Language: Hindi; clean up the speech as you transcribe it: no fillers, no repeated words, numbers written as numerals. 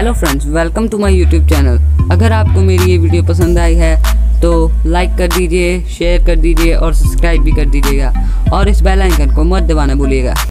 Hello friends, welcome to my YouTube channel. अगर आपको मेरी ये वीडियो पसंद आई है तो लाइक कर दीजिए, शेयर कर दीजिए और सब्सक्राइब भी कर दीजिएगा और इस बेल आइकन को मत दबाना भूलिएगा।